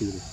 feeder.